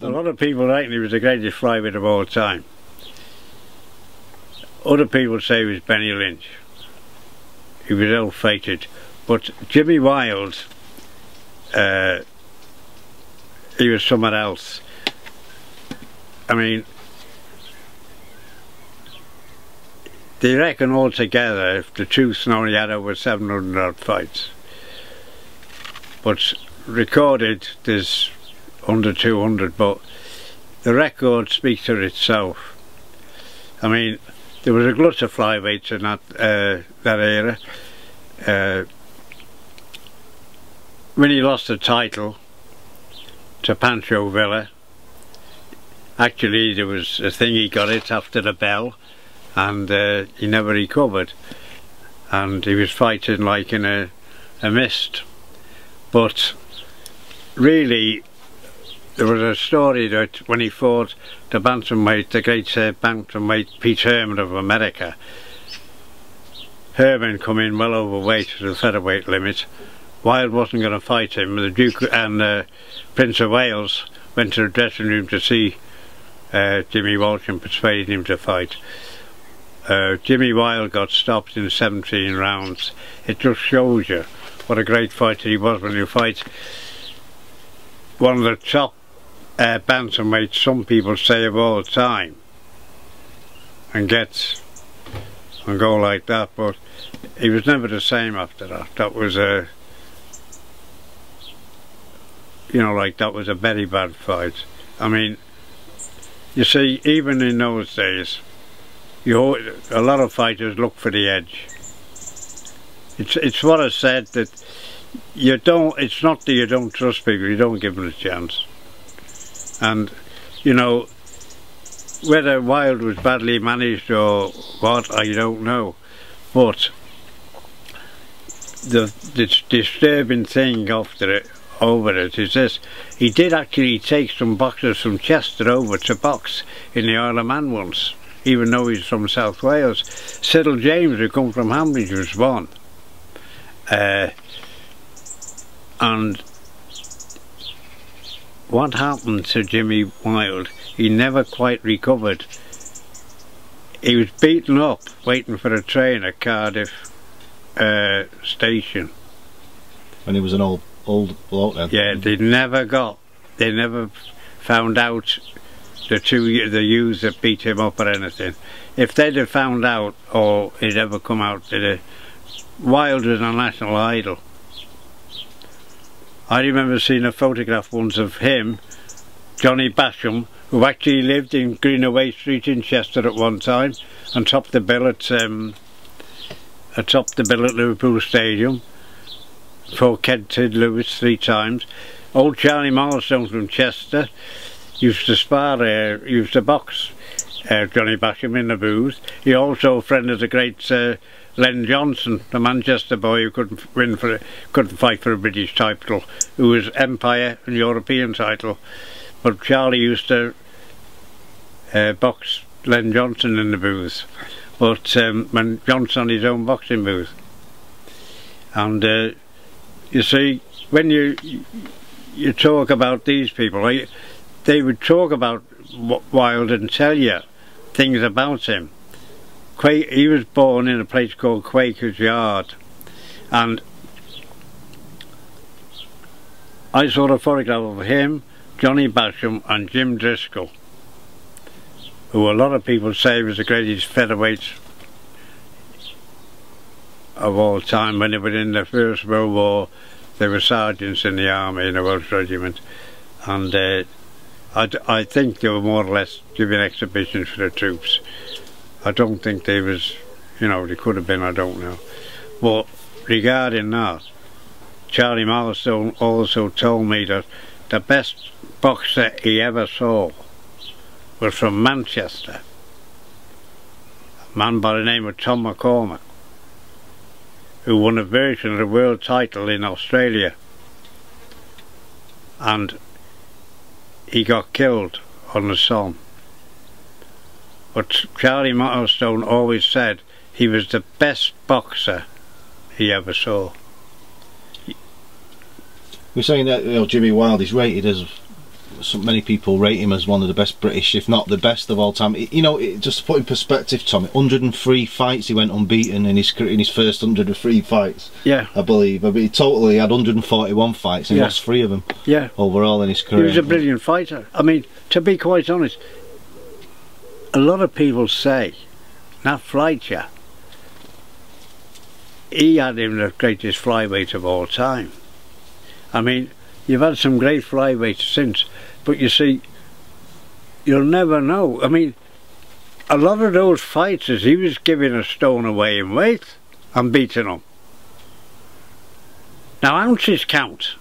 A lot of people reckon he was the greatest flyweight of all time. Other people say he was Benny Lynch. He was ill-fated. But Jimmy Wilde, he was someone else. I mean, they reckon altogether, if the truth's known, he had over 700-odd fights. But recorded, there's under 200, but the record speaks for itself. I mean, there was a glut of flyweights in that, that era. When he lost the title to Pancho Villa, actually there was a thing, he got it after the bell, and he never recovered, and he was fighting like in a mist. But really, there was a story that when he fought the bantamweight, the great bantamweight Pete Herman of America, Herman come in well overweight to the featherweight limit. Wilde wasn't going to fight him. The Duke and Prince of Wales went to the dressing room to see Jimmy Walsh and persuade him to fight. Jimmy Wilde got stopped in 17 rounds. It just shows you what a great fighter he was when you fight one of the top bantamweights, some people say, of all time, and gets and go like that. But he was never the same after that. That was a, you know, like, that was a very bad fight. I mean, you see, even in those days, a lot of fighters look for the edge. It's what I said, that you don't, it's not that you don't trust people, you don't give them a chance. And, you know, whether Wilde was badly managed or what, I don't know, but the disturbing thing over it is this: he did actually take some boxers from Chester over to box in the Isle of Man once, even though he's from South Wales. Cyril James, who come from Hambridge, was one, and what happened to Jimmy Wilde, he never quite recovered. He was beaten up waiting for a train at Cardiff station, and he was an old bloke then. Yeah, they never found out the youths that beat him up or anything. If they'd have found out, or he'd ever come out, Wilde was a national idol. I remember seeing a photograph once of him, Johnny Basham, who actually lived in Greenaway Street in Chester at one time, and topped the bill at Liverpool Stadium for Kid Lewis 3 times. Old Charlie Milestone from Chester used to spar, used to box Johnny Basham in the booth. He also friended the great Len Johnson, the Manchester boy who couldn't fight for a British title, who was Empire and European title. But Charlie used to box Len Johnson in the booth, but when Johnson had his own boxing booth. And you see, when you talk about these people, they would talk about Wilde and tell you things about him. He was born in a place called Quaker's Yard, and I saw a photograph of him, Johnny Basham and Jim Driscoll, who a lot of people say was the greatest featherweight of all time. When they were in the First World War, they were sergeants in the army, in the Welsh Regiment, and I think they were more or less giving exhibitions for the troops. I don't think they was, you know, they could have been, I don't know. But regarding that, Charlie Matherstone also told me that the best boxer he ever saw was from Manchester, a man by the name of Tom McCormick, who won a version of the world title in Australia, and he got killed on the Somme. But Charlie Mottlestone always said he was the best boxer he ever saw. We're saying that, you know, Jimmy Wilde is rated as so many people rate him as one of the best British, if not the best of all time. You know, just to put in perspective, Tommy, 103 fights he went unbeaten in his first 103 fights. Yeah, I believe. I mean, he totally had 141 fights and lost 3 of them. Yeah, overall in his career. He was a brilliant fighter. I mean, to be quite honest, a lot of people say, Nat Fletcher, he had him the greatest flyweight of all time. I mean, you've had some great flyweights since, but you see, you'll never know. I mean, a lot of those fighters, he was giving a stone away in weight and beating them. Now, ounces count.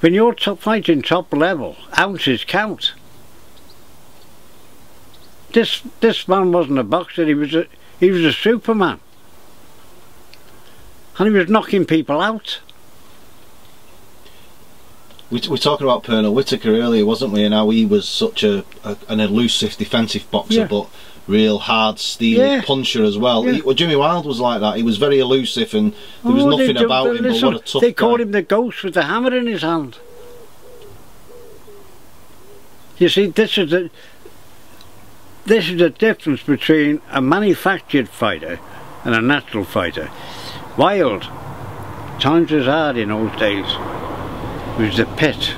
When you're fighting top level, ounces count. This man wasn't a boxer, he was a superman. And he was knocking people out. We were talking about Pernal Whitaker earlier, wasn't we, and how he was such an elusive defensive boxer, but real hard, steely puncher as well. He, well, Jimmy Wilde was like that. He was very elusive and there was nothing about him, but what a tough guy. They called him the ghost with the hammer in his hand. You see, this is the difference between a manufactured fighter and a natural fighter. Wild, times was hard in those days. It was the pit.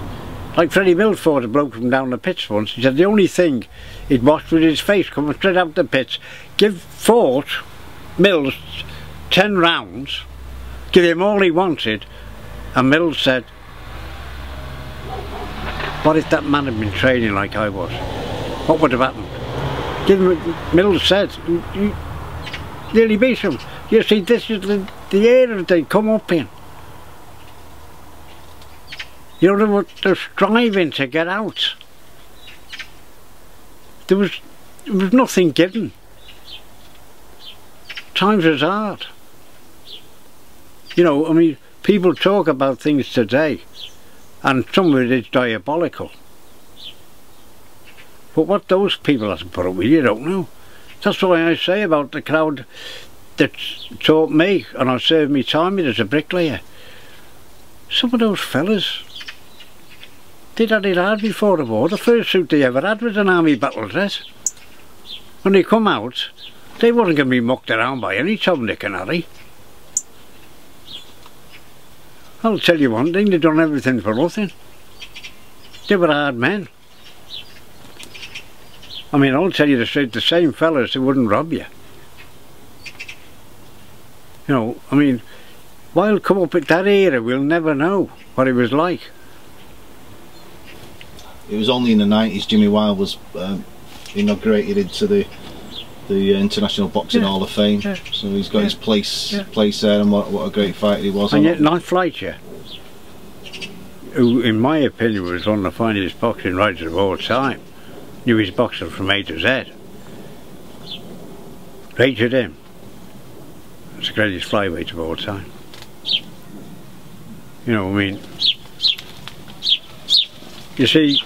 Like Freddie Mills fought a bloke from down the pits once. He said the only thing he'd watched was his face coming straight out the pits. Fought Mills 10 rounds, give him all he wanted, and Mills said, "What if that man had been training like I was? What would have happened?" Mills said, "You nearly beat him." You see, this is the era they come up in. You know, they're striving to get out. There was nothing given. Times was hard. You know, I mean, people talk about things today, and some of it is diabolical. But what those people have to put up with, you don't know. That's why I say about the crowd that taught me, and I served me time as a bricklayer. Some of those fellas, they'd had it hard before the war. The first suit they ever had was an army battle dress. When they come out, they wasn't going to be mucked around by any Tom, Dick and Harry. I'll tell you one thing, they'd done everything for nothing. They were hard men. I mean, I'll tell you the truth, the same fellas, they wouldn't rob you. You know, I mean, Wilde come up at that era, we'll never know what it was like. It was only in the 90s Jimmy Wilde was inaugurated into the International Boxing Hall of Fame, so he's got his place there, and what a great fighter he was. And yet Nat Fletcher, who in my opinion was one of the finest boxing writers of all time, knew his boxer from A to Z, rated him as the greatest flyweight of all time. You know, I mean, you see,